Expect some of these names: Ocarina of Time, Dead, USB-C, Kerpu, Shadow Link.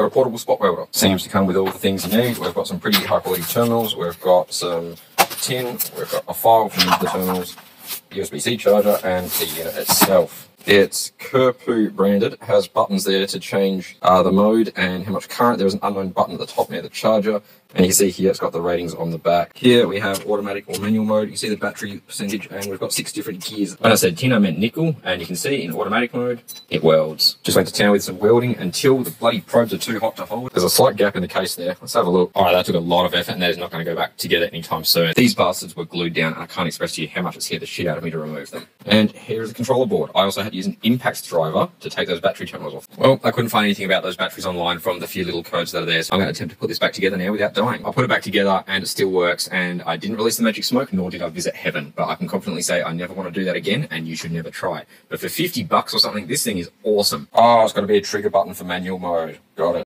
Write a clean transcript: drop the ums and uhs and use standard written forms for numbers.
Our portable spot welder seems to come with all the things you need. We've got some pretty high quality terminals, we've got some tin, we've got a file from the terminals, USB-C charger and the unit itself. It's Kerpu branded, has buttons there to change the mode and how much current. There's an unknown button at the top near the charger. And you can see here it's got the ratings on the back. Here we have automatic or manual mode. You can see the battery percentage and we've got 6 different gears. When I said tin, I meant nickel. And you can see in automatic mode, it welds. Just went to town with some welding until the bloody probes are too hot to hold. There's a slight gap in the case there. Let's have a look. All right, that took a lot of effort and that is not going to go back together anytime soon. These bastards were glued down and I can't express to you how much it scared the shit out of me to remove them. And here is the controller board. I also had to use an impact driver to take those battery terminals off. Well, I couldn't find anything about those batteries online from the few little codes that are there, so I'm going to attempt to put this back together now without dying. I put it back together and it still works, and I didn't release the magic smoke, nor did I visit heaven, but I can confidently say I never want to do that again, and you should never try. But for $50 or something, this thing is awesome. Oh, it's got to be a trigger button for manual mode. Got it.